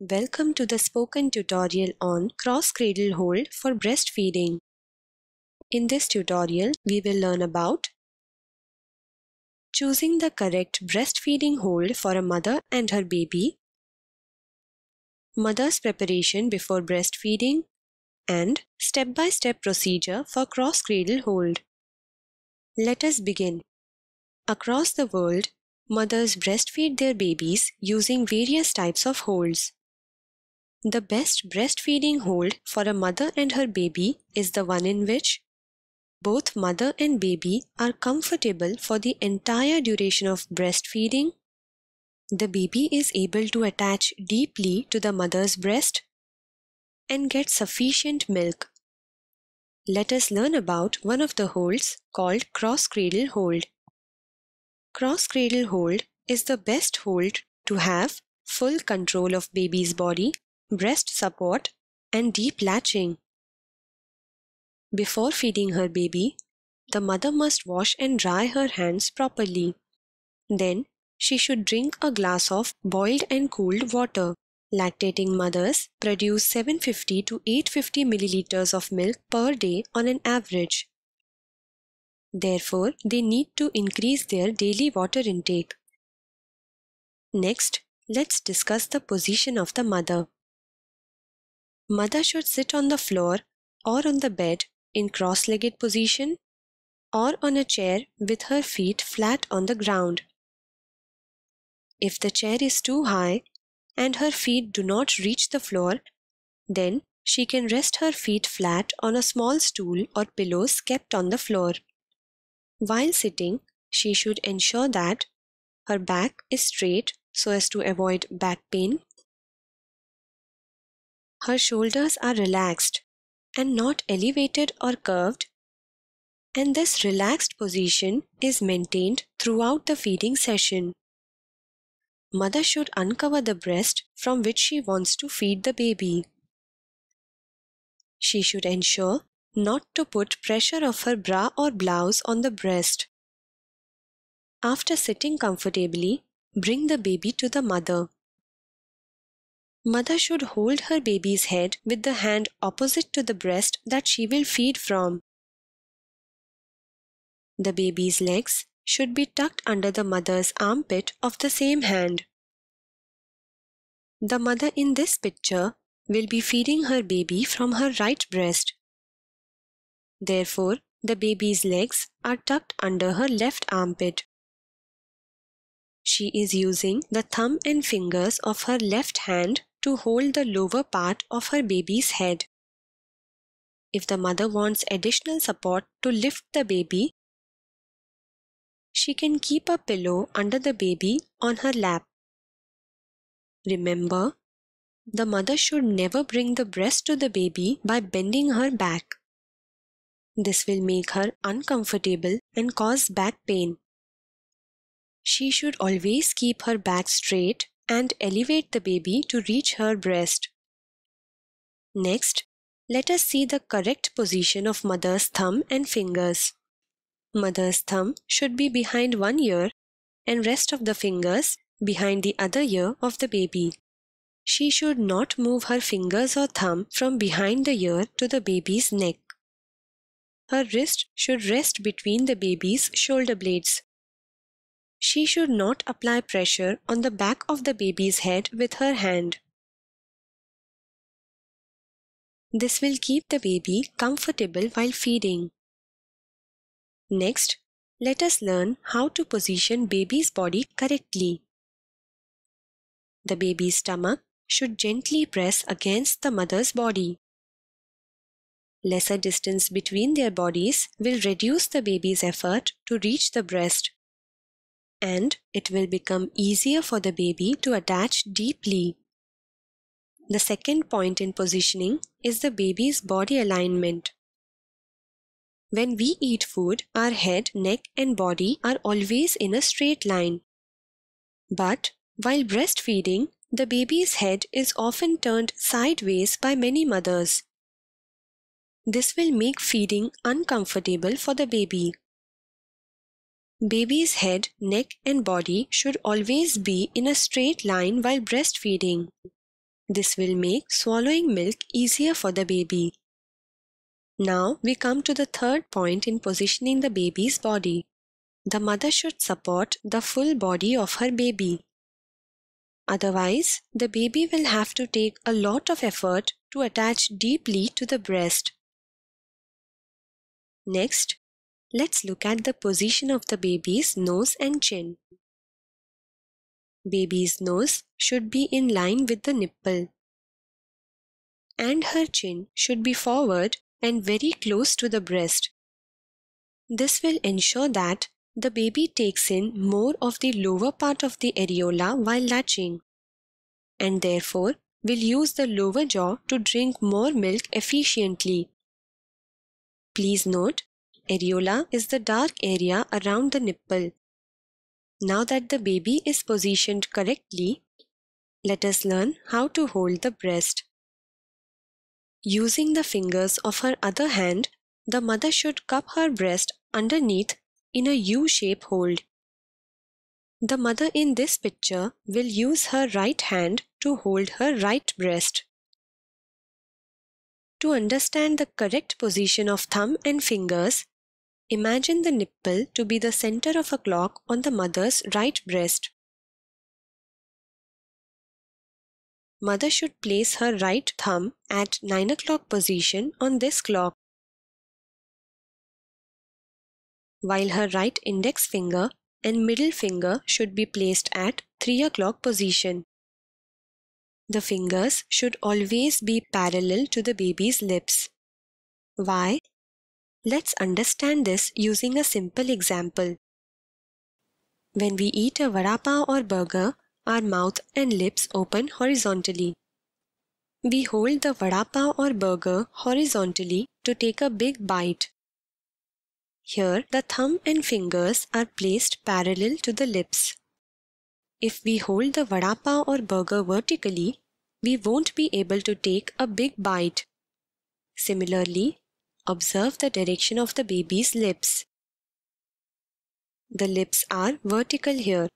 Welcome to the spoken tutorial on cross cradle hold for breastfeeding. In this tutorial, we will learn about choosing the correct breastfeeding hold for a mother and her baby, mother's preparation before breastfeeding, and step-by-step procedure for cross cradle hold. Let us begin. Across the world, mothers breastfeed their babies using various types of holds. The best breastfeeding hold for a mother and her baby is the one in which both mother and baby are comfortable for the entire duration of breastfeeding. The baby is able to attach deeply to the mother's breast and get sufficient milk. Let us learn about one of the holds called cross cradle hold. Cross cradle hold is the best hold to have full control of baby's body, breast support, and deep latching. Before feeding her baby, the mother must wash and dry her hands properly. Then, she should drink a glass of boiled and cooled water. Lactating mothers produce 750 to 850 milliliters of milk per day on an average. Therefore, they need to increase their daily water intake. Next, let's discuss the position of the mother. Mother should sit on the floor or on the bed in cross-legged position or on a chair with her feet flat on the ground. If the chair is too high and her feet do not reach the floor, then she can rest her feet flat on a small stool or pillows kept on the floor. While sitting, she should ensure that her back is straight so as to avoid back pain. Her shoulders are relaxed and not elevated or curved, and this relaxed position is maintained throughout the feeding session. Mother should uncover the breast from which she wants to feed the baby. She should ensure not to put pressure of her bra or blouse on the breast. After sitting comfortably, bring the baby to the mother. Mother should hold her baby's head with the hand opposite to the breast that she will feed from. The baby's legs should be tucked under the mother's armpit of the same hand. The mother in this picture will be feeding her baby from her right breast. Therefore, the baby's legs are tucked under her left armpit. She is using the thumb and fingers of her left hand to hold the lower part of her baby's head. If the mother wants additional support to lift the baby, she can keep a pillow under the baby on her lap. Remember, the mother should never bring the breast to the baby by bending her back. This will make her uncomfortable and cause back pain. She should always keep her back straight and elevate the baby to reach her breast. Next, let us see the correct position of mother's thumb and fingers. Mother's thumb should be behind one ear and rest of the fingers behind the other ear of the baby. She should not move her fingers or thumb from behind the ear to the baby's neck. Her wrist should rest between the baby's shoulder blades. She should not apply pressure on the back of the baby's head with her hand. This will keep the baby comfortable while feeding. Next, let us learn how to position baby's body correctly. The baby's stomach should gently press against the mother's body. Lesser distance between their bodies will reduce the baby's effort to reach the breast, and it will become easier for the baby to attach deeply. The second point in positioning is the baby's body alignment. When we eat food, our head, neck, and body are always in a straight line. But while breastfeeding, the baby's head is often turned sideways by many mothers. This will make feeding uncomfortable for the baby. Baby's head, neck, and body should always be in a straight line while breastfeeding. This will make swallowing milk easier for the baby. Now we come to the third point in positioning the baby's body. The mother should support the full body of her baby. Otherwise, the baby will have to take a lot of effort to attach deeply to the breast. Next, let's look at the position of the baby's nose and chin. Baby's nose should be in line with the nipple, and her chin should be forward and very close to the breast. This will ensure that the baby takes in more of the lower part of the areola while latching, and therefore will use the lower jaw to drink more milk efficiently. Please note, areola is the dark area around the nipple. Now that the baby is positioned correctly, let us learn how to hold the breast. Using the fingers of her other hand, the mother should cup her breast underneath in a U-shape hold. The mother in this picture will use her right hand to hold her right breast. To understand the correct position of thumb and fingers, imagine the nipple to be the center of a clock on the mother's right breast. Mother should place her right thumb at 9 o'clock position on this clock, while her right index finger and middle finger should be placed at 3 o'clock position. The fingers should always be parallel to the baby's lips. Why? Let's understand this using a simple example. When we eat a vada pav or burger, our mouth and lips open horizontally. We hold the vada pav or burger horizontally to take a big bite. Here, the thumb and fingers are placed parallel to the lips. If we hold the vada pav or burger vertically, we won't be able to take a big bite. Similarly, observe the direction of the baby's lips. The lips are vertical here.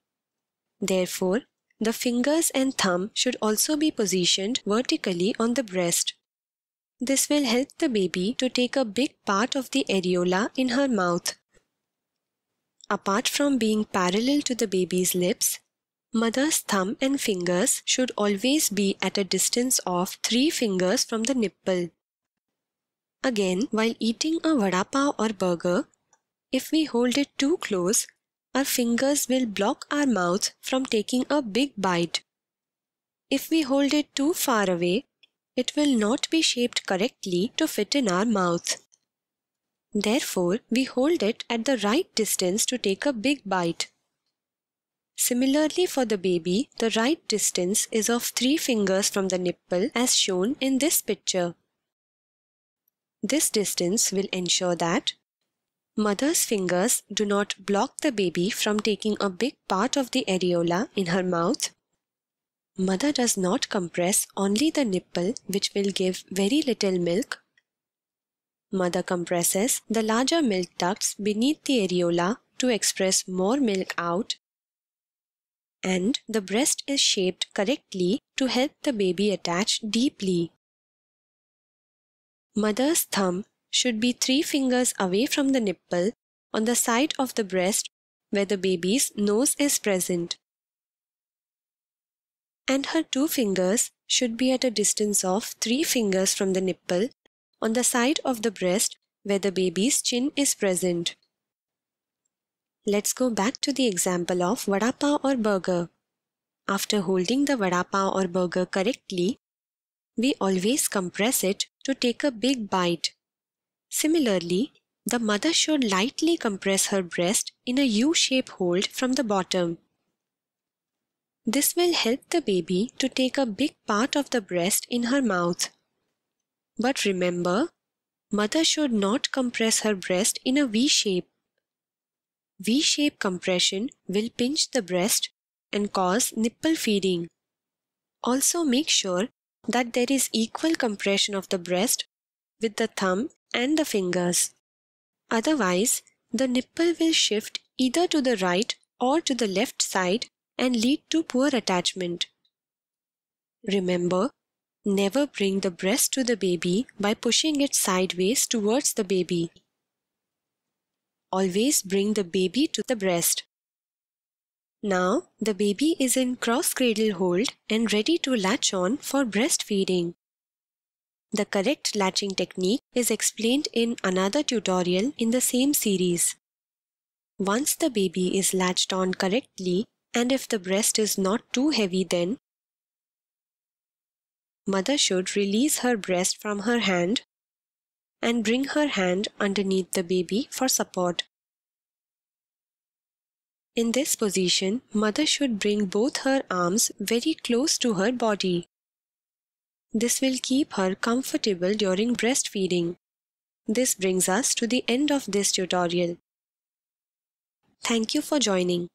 Therefore, the fingers and thumb should also be positioned vertically on the breast. This will help the baby to take a big part of the areola in her mouth. Apart from being parallel to the baby's lips, mother's thumb and fingers should always be at a distance of 3 fingers from the nipple. Again, while eating a vada pav or burger, if we hold it too close, our fingers will block our mouth from taking a big bite. If we hold it too far away, it will not be shaped correctly to fit in our mouth. Therefore, we hold it at the right distance to take a big bite. Similarly, for the baby, the right distance is of 3 fingers from the nipple as shown in this picture. This distance will ensure that mother's fingers do not block the baby from taking a big part of the areola in her mouth. Mother does not compress only the nipple, which will give very little milk. Mother compresses the larger milk ducts beneath the areola to express more milk out. And the breast is shaped correctly to help the baby attach deeply. Mother's thumb should be 3 fingers away from the nipple on the side of the breast where the baby's nose is present. And her 2 fingers should be at a distance of 3 fingers from the nipple on the side of the breast where the baby's chin is present. Let's go back to the example of vada pav or burger. After holding the vada pav or burger correctly, we always compress it to take a big bite. Similarly, the mother should lightly compress her breast in a U-shape hold from the bottom. This will help the baby to take a big part of the breast in her mouth. But remember, mother should not compress her breast in a V-shape. V-shape compression will pinch the breast and cause nipple feeding. Also make sure that there is equal compression of the breast with the thumb and the fingers. Otherwise, the nipple will shift either to the right or to the left side and lead to poor attachment. Remember, Never bring the breast to the baby by pushing it sideways towards the baby. Always bring the baby to the breast. Now, the baby is in cross-cradle hold and ready to latch on for breastfeeding. The correct latching technique is explained in another tutorial in the same series. Once the baby is latched on correctly, and if the breast is not too heavy, then mother should release her breast from her hand and bring her hand underneath the baby for support. In this position, mother should bring both her arms very close to her body. This will keep her comfortable during breastfeeding. This brings us to the end of this tutorial. Thank you for joining.